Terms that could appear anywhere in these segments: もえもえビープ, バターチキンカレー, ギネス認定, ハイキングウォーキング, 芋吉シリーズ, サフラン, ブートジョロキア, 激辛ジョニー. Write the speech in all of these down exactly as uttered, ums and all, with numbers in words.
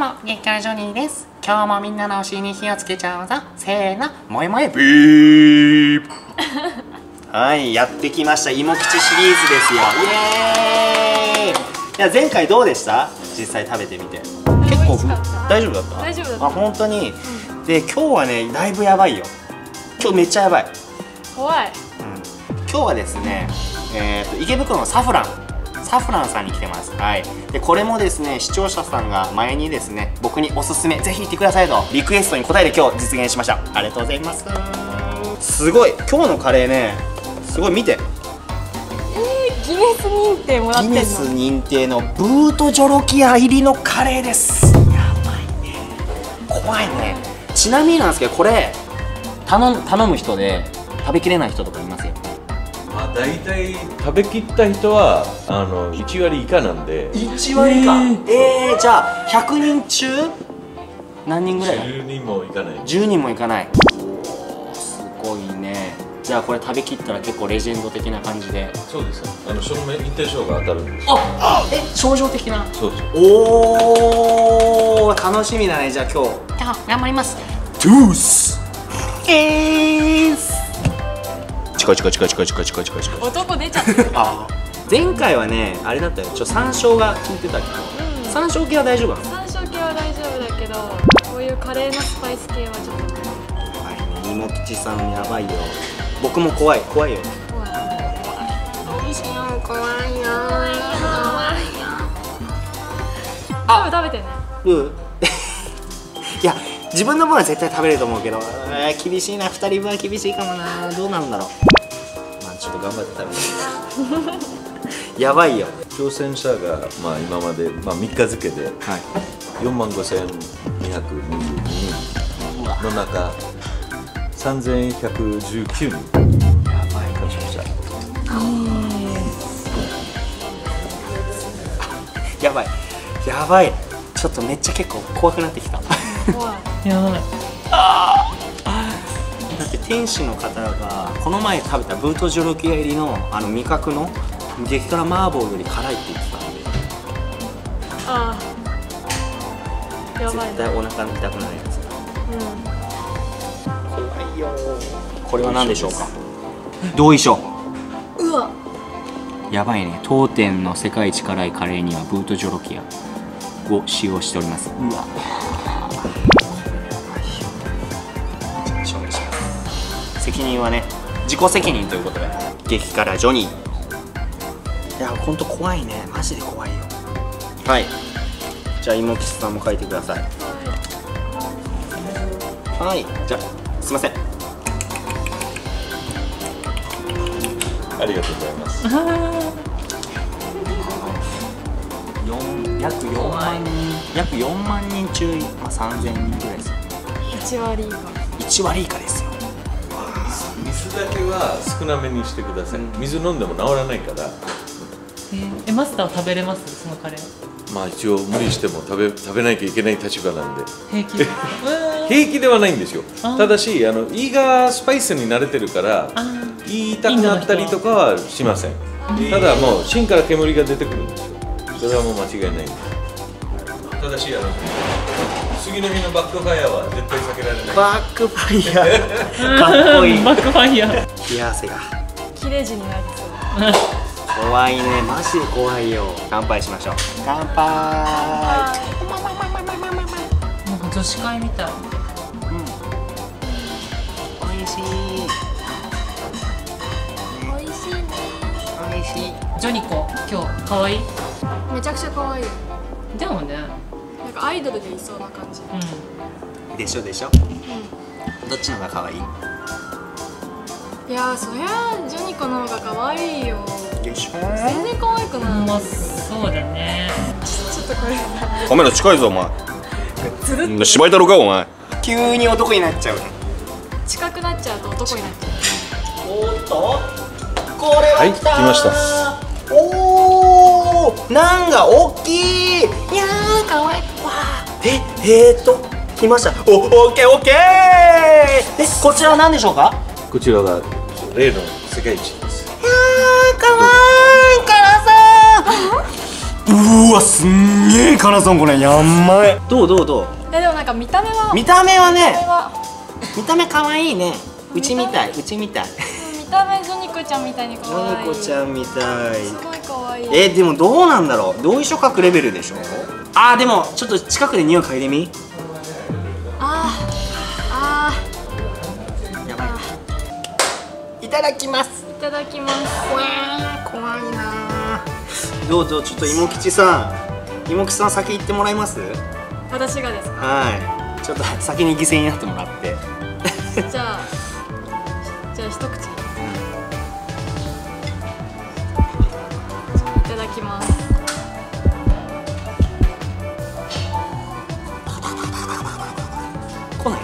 も激辛ジョニーです。今日もみんなのお尻に火をつけちゃうぞ。せーの、もえもえビープはい、やってきました、芋吉シリーズですよ。イエーイ。いや、前回どうでした？実際食べてみて。結構大丈夫だった？大丈夫だった。あ、本当に、うん、で、今日はね、だいぶやばいよ。今日めっちゃやばい。怖い。うん、今日はですね、えーと、池袋のサフランサフランさんに来てます。はい。でこれもですね、視聴者さんが前にですね、僕におすすめぜひ行ってくださいとリクエストに応えて今日実現しました。ありがとうございます。すごい今日のカレーね、すごい見て。えー、ギネス認定もらってるの？ギネス認定のブートジョロキア入りのカレーです。やばいね。怖いね。ちなみになんですけどこれ頼む頼む人で食べきれない人とかいますよ。まあ、大体食べきった人はあのいち割以下なんで。いち割以下。えー、じゃあひゃくにん中何人ぐらい？じゅうにんもいかない。じゅうにんもいかない。すごいね。じゃあこれ食べきったら結構レジェンド的な感じで。そうです。あのその認定証が当たるんです。あっ、え、賞状的な。そうです。おお、楽しみだね。じゃあ今日。あ、頑張ります。トゥース。えー。チコチコチコチコチコチコチコチコ男出ちゃったあ前回はね、あれだったよ、ちょ山椒が効いてたけど、うん、山椒系は大丈夫なの？山椒系は大丈夫だけど、こういうカレーのスパイス系はちょっと怖いね。芋吉さんやばいよ。僕も怖い、怖いよ。怖い怖い。どうしよう、怖いよ、怖いよ。あ、食べてね。うんいや、自分の分は絶対食べれると思うけど、えー、厳しいな、ふたりぶんは厳しいかもな。どうなんだろう。ちょっと頑張って食べてやばいよ。挑戦者が、まあ、今まで、まあ、みっか付けでよんまんごせんにひゃくにじゅうににんの中さんぜんひゃくじゅうきゅうにんやばい挑戦者。やばいやばい。ちょっとめっちゃ結構怖くなってきた。怖い。やばい。あだって店主の方がこの前食べたブートジョロキア入りのあの味覚の激辛麻婆より辛いって言ってたんで。ああやばい。絶対お腹が痛くなるやつ。うん、怖いよ。これは何でしょうか？同意書。うわやばいね。当店の世界一辛いカレーにはブートジョロキアを使用しております。うわ責任はね、自己責任ということで。激辛ジョニー。いや、本当怖いね。マジで怖いよ。はい。じゃあ芋吉さんも書いてください。はい。じゃあすいません。ありがとうございます。約よんまんにん、約よんまんにん中、まあさんぜんにんぐらいですよね。いち割以下。いち割以下ですよ。水だけは少なめにしてください。水飲んでも治らないから。え、マスターは食べれます？そのカレー。まあ一応無理しても食べ食べなきゃいけない立場なんで。平気。平気ではないんですよ。ただしあの胃がスパイスに慣れてるから胃痛くなったりとかはしません。ただもう芯から煙が出てくるんですよ。それはもう間違いない。ただしあの。次の日のバックファイヤーは絶対避けられない。バックファイヤーかっこいい。バックファイヤー。冷や汗が切れ字になりそう。怖いね。マジで怖いよ。乾杯しましょう。乾杯。なんか女子会みたい。うん。美味しい。美味しいね。美味しい。ジョニコ今日可愛い。めちゃくちゃ可愛い。でもね。アイドルでいそうな感じ、うん、でしょでしょ、うん、どっちのが可愛い？いやー、そりゃジョニコの方が可愛いよ。でしょ。全然可愛くない。まあ、そうだね。ちょっとこれカメラ近いぞお前。ずるっと芝居だろかお前。急に男になっちゃう。近くなっちゃうと男になっちゃう。おーっとこれは来たー。はい、来ました。おー、なんか大きい。いやー、可愛い。え、えーと、来ました。お、オッケー、オッケー。え、こちらは何でしょうか。こちらが例の世界一です。ああ、可愛いからさ。うわ、すんげえかなさん、これやんまい。どうどうどう。いやでもなんか見た目は見た目はね、見た目可愛いね。うちみたい、うちみたい。見た目ジョニコちゃんみたいに可愛い。ジョニコちゃんみたい。すごい可愛い。えでもどうなんだろう。同意書書くレベルでしょ。あーでもちょっと近くで匂い嗅いでみ。あああやばい。いただきます。いただきます。怖いな。どうぞ、ちょっと芋吉さん、芋吉さん先行ってもらえます？私がですか？はい、ちょっと先に犠牲になってもらって。じゃあ、じゃあ一口。いただきます。来ない？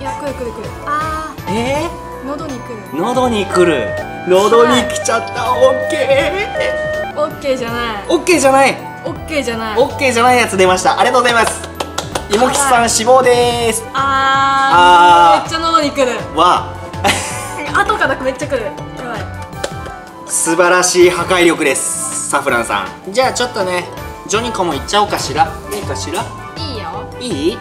いや、来る来る来る。ああ。ええー？喉に来る。喉に来る。喉に来ちゃった。オッケー。オッケーじゃない。オッケーじゃない。オッケーじゃない。オッケーじゃないやつ出ました。ありがとうございます。芋吉さん死亡です。あーあー。めっちゃ喉にくる。わ。後からめっちゃくる。やばい。素晴らしい破壊力です。サフランさん。じゃあちょっとね、ジョニコもいっちゃおうかしら。いいかしら。いいよ。いい？う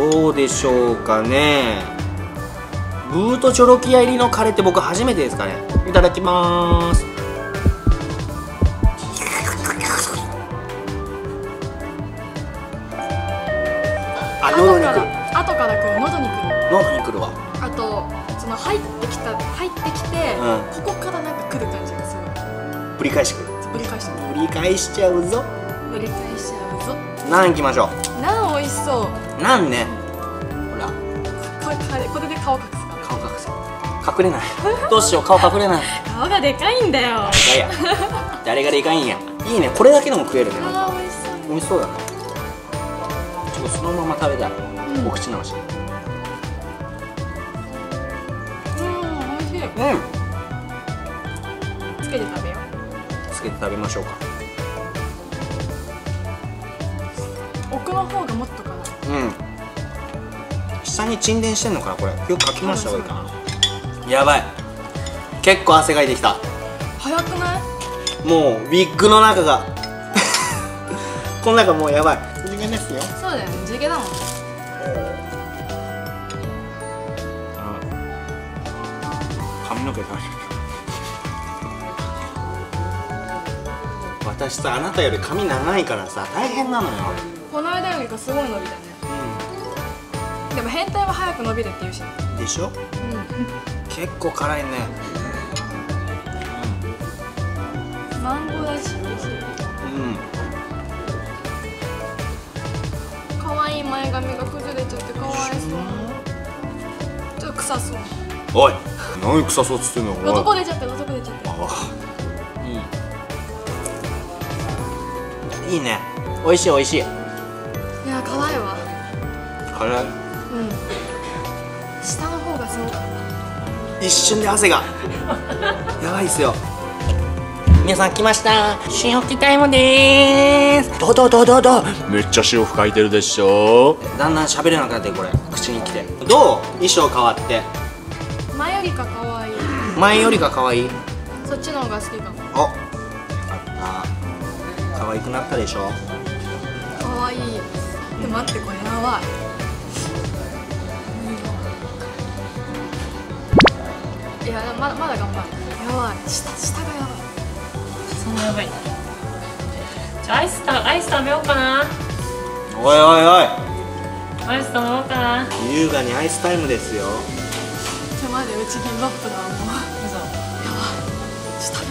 ん。どうでしょうかね。ブートチョロキア入りのカレーって僕初めてですかね。いただきまーす。あ、喉にくる。後からくる、喉にくる。喉にくるわ。あと、その入ってきた、入ってきて、うん、ここからなんかくる感じがする。ぶり返してくる。ぶり返してくる。ぶり返しちゃうぞ。ぶり返しちゃうぞ。なんいきましょう。なん美味しそう。なんね。ほら。これで顔隠すから。顔隠す。隠れない。どうしよう、顔隠れない。顔がでかいんだよ。誰がでかいんや。いいね、これだけでも食えるね。あー、美味しそう。美味しそうだね。そのまま食べたら、うん、お口直し。うん、美味しい。うん。つけて食べよう。つけて食べましょうか。奥の方がもっと辛い。うん。下に沈殿してんのかな、これ。よくかき回した方がいいかな。やばい。結構汗かいてきた。早くない？もうウィッグの中が。この中もうやばい。ですよ。そうだよね、地毛だもん。髪の毛大丈夫。私さ、あなたより髪長いからさ、大変なのよ。この間よりかすごい伸びたね。うん、でも変態は早く伸びるって言うし。でしょ。うん、結構辛いね。うん、マンゴー大好き。うん。前髪が崩れちゃって可哀想。ちょっと臭そう。おい、何臭そうっつってんの。男出ちゃってる、男出ちゃってる。いい。いいね。美味しい美味しい。いや可愛いわ。可愛い。うん。下の方がすごかった。一瞬で汗が。やばいっすよ。皆さん来ました。塩吹きタイムでーす。どうどうどうどうどう。めっちゃ塩吹いてるでしょ。だんだん喋れなくなってこれ口にきて。どう衣装変わって。前よりか可愛い。前よりか可愛い。そっちの方が好きかも。あ、よかった。可愛くなったでしょ。可愛い。でも待って、これやばい。いやまだまだ頑張る。やばい。下下がやばい。そんなやばい。じゃあアイスたアイス食べようかな。おいおいおい。アイス食べようかな。優雅にアイスタイムですよ。ちょまだうちギブアップだもん。嘘。やばい。ちょっと食べ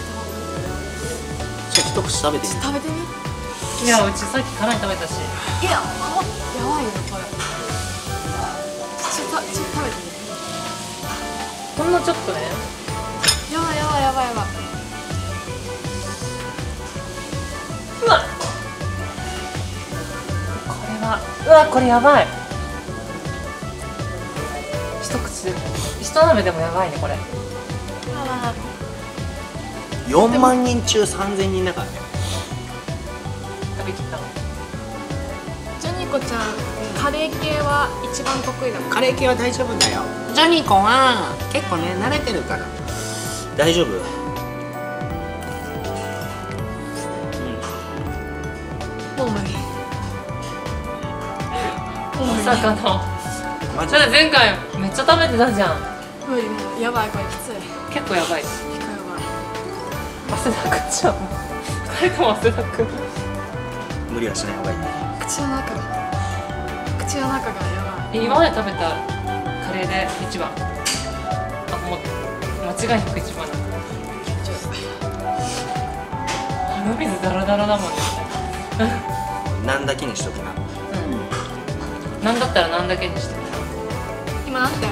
たもん。ちょ一口食べてみ。食べてみ。いやうちさっき辛い食べたし。いやもうやばいよこれ。ちょっとちょっと食べてみ。ほんのちょっとね。やばいやばいやばいやばい。うわこれはうわこれやばい。一口一鍋でもやばいねこれ。よんまんにん中さんぜんにんだからね。食べきったのジョニコちゃん。カレー系は一番得意だもん。カレー系は大丈夫だよ。ジョニコは結構ね慣れてるから大丈夫。まさかの。だって前回めっちゃ食べてたじゃん。無理無理、やばい、これきつい。結構やばい。結構やばい。汗だくじゃん。二人とも汗だく。無理はしない方がいいね。口の中が、口の中がやばい。今まで食べたカレーで一番。あ、もう間違いなく一番。鼻水ダラダラだもんね。なんだけにしとくな。うん。なんだったらなんだけにしとく。今なんて？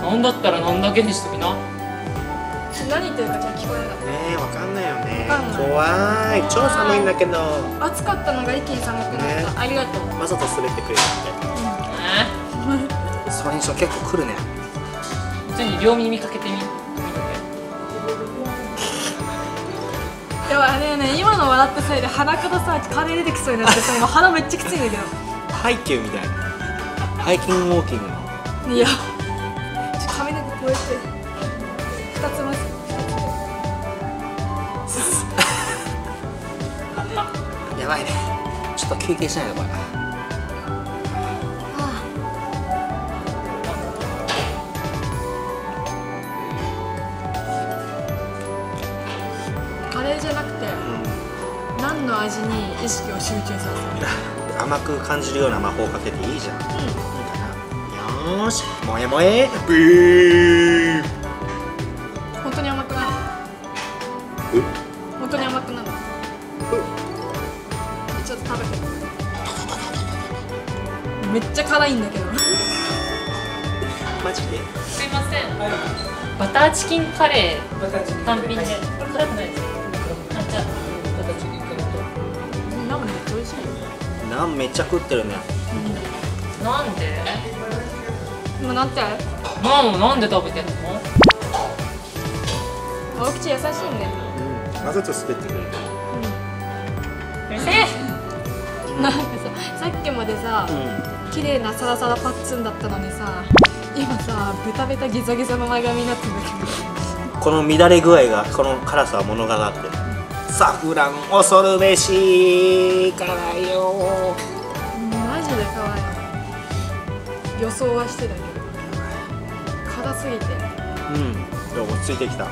なんだったらなんだけにしときな。何言ってるかじゃ聞こえなかった。ええ、わかんないよね。怖い。超寒いんだけど。暑かったのが一気に寒くなった。ありがとう。わざと滑ってくれたみたいな。それにしろ結構来るね。普通に両耳かけてみ。でもねえねえ、今の笑ったせいで鼻からさ、カレー出てきそうになってさ、今鼻めっちゃきついんだけど。ハイキューみたいな。ハイキングウォーキングの。いや。ちょっと髪の毛こうやって。二つまず。やばいね。ちょっと休憩しないのこれ。カレーじゃなくて、うん、何の味に意識を集中させる。甘く感じるような魔法をかけていいじゃん。うん、いいかな。よーし、もえもえ。ブー。本当に甘くなる。ちょっと食べてみる。めっちゃ辛いんだけど。マジで。すいません。バターチキンカレー単品で。これ辛くないです。あ、じゃあバターチキンカレー。ナンめっちゃ美味しい。ナンめっちゃ食ってるね。なんで？今なんて？ナンをなんで食べてんの？お口優しいね。わざと滑ってくれる。なんかさ、さっきまでさ、綺麗なサラサラパッツンだったのにさ、今さ、ベタベタギザギザの前髪になってるんだけど。この乱れ具合が、この辛さは物語ってる。サフラン恐るべし辛いよ。マジで可愛い。予想はしてたけど。辛すぎて。うん、落ち着いてきた。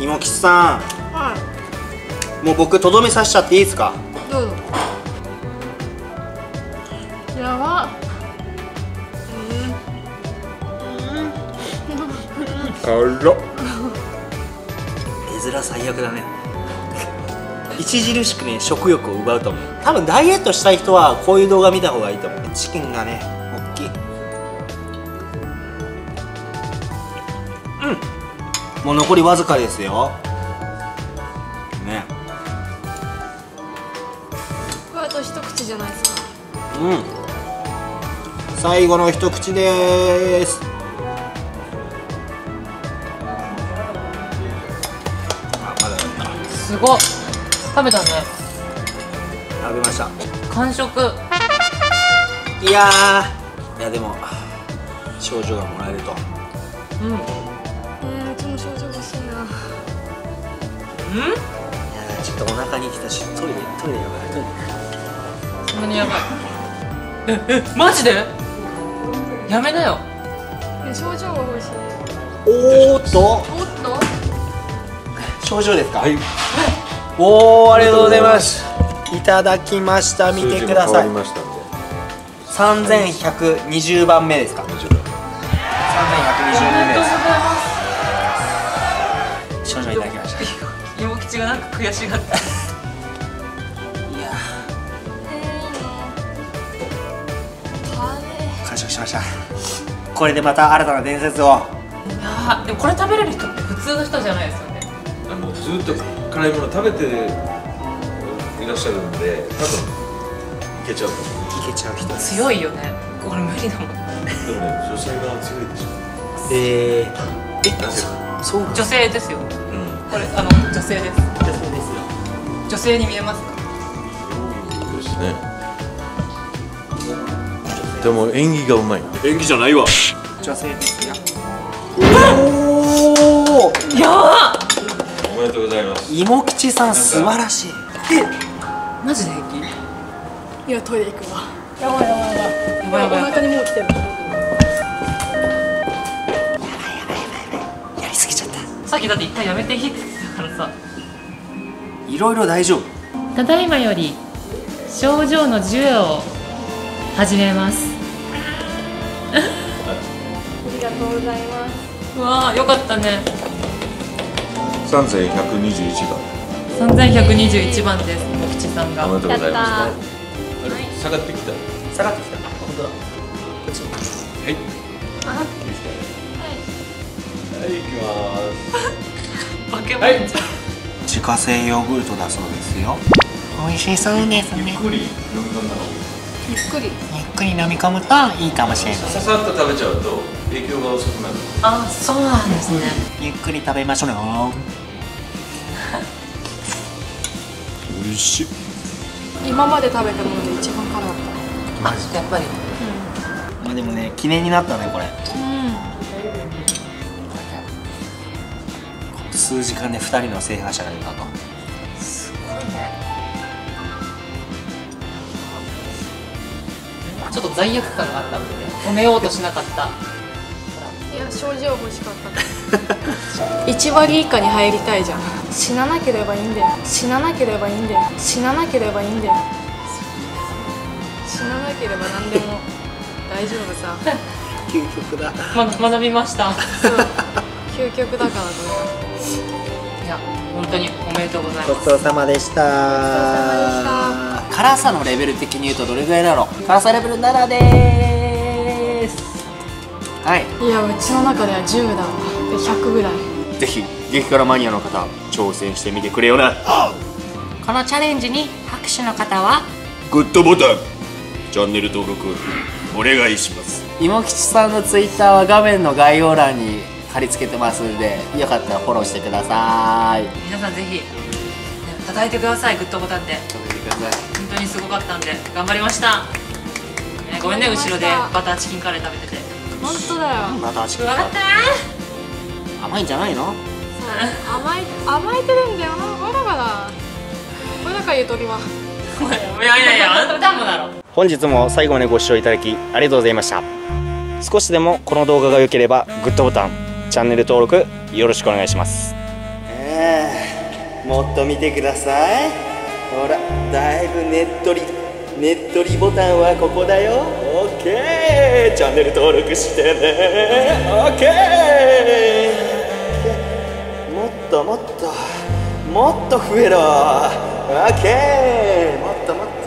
芋吉さん、はい、もう僕とどめさしちゃっていいですか？どうぞ。やば。うん。辛っ。絵面最悪だね。著しくね、食欲を奪うと思う。多分ダイエットしたい人はこういう動画見た方がいいと思う。チキンがね、大きい。うん。もう残りわずかですよ。ね。これあと一口じゃないですか。うん。最後の一口でーす。あ、まだだった。すごっ。食べたね。食べました。完食。いやー。いやでも賞状がもらえると。うん。ん？いやちょっとお腹にきたし、トイレトイレやばい。トイレそんなにやばい。ええマジで？やめなよ。え症状が欲しい。おおっと。おっと。症状ですか？はい。おおありがとうございます。いただきました。見てください。三千百二十番目ですか？三千百二十番目です。症状いただきました。芋吉がなんか悔しがった。いやー。完食しました。これでまた新たな伝説を。いやでもこれ食べれる人って普通の人じゃないですよね。あのずっと辛いもの食べていらっしゃるので、多分いけちゃうと思う。いけちゃう人強いよね。これ無理だもん。でもね女性が強いでしょ。えー、え、男性か。そう女性ですよ。これあの女性です。女性ですよ。女性に見えますか？そうですね。でも演技がうまい。演技じゃないわ。女性ですよ。おお。やばっ。おめでとうございます。芋吉さん素晴らしい。え、マジで平気？今トイレ行くわ。やばいやばいやばいやばい、お腹にもう来てる。やばいやばいやばい、やりすぎちゃった。さっきだって一回やめていいって言ってたからさ。いろいろ大丈夫。ただいまより症状の授与を始めます。ありがとうございます。うわあ、よかったね。さんぜんひゃくにじゅういちばんさんぜんひゃくにじゅういちばんです。お吉さんが。おめでとうございました。あれ、下がってきた下がってきた。本当だ。はいはいはい、いきます。バケモンちゃん。自家製ヨーグルトだそうですよ。美味しそうですね。ゆっくり飲み込んだの。ゆっくり。ゆっくり飲み込むといいかもしれない。ささっと食べちゃうと影響が遅くなる。あ、そうなんですね。ゆっくり食べましょうよ。美味しい。今まで食べたもので一番辛かった。マジでやっぱり。うん、まあでもね、記念になったねこれ。うん。数時間でふたりの制覇者が出たと。すごいね。ちょっと罪悪感があったので、ね、止めようとしなかった。いや、症状欲しかったいち割以下に入りたいじゃん。死ななければいいんだよ、死ななければいいんだよ、死ななければいいんだよ、死ななければ何でも大丈夫さ究極だ、ま、学びました究極だからこれ。いや、本当におめでとうございます。ごちそうさまでした。辛さのレベル的に言うとどれぐらいだろう。辛さレベルななでーす。はい。いや、うちの中ではじゅうだわ。でひゃくぐらい。ぜひ激辛マニアの方挑戦してみてくれよな。このチャレンジに拍手の方はグッドボタン、チャンネル登録お願いします。芋吉さんのツイッターは画面の概要欄に貼り付けてますんで、よかったらフォローしてください。皆さんぜひ叩いてください、グッドボタンで。叩いてください。本当にすごかったんで頑張りました。えー、ごめんね、後ろでバターチキンカレー食べてて。本当だよ。バターチキンカレー。わかった。甘いんじゃないの？甘い、甘えてるんだよ。バラバラ。これだから言うとりは。いやいやいや、あんたもだろ。本日も最後までご視聴いただきありがとうございました。少しでもこの動画が良ければグッドボタン。チャンネル登録よろしくお願いします。えー、もっと見てください。ほら、だいぶねっとりねっとりボタンはここだよ。オッケー、チャンネル登録してね。オッケー、もっともっともっと増えろ。オッケー、もっともっと。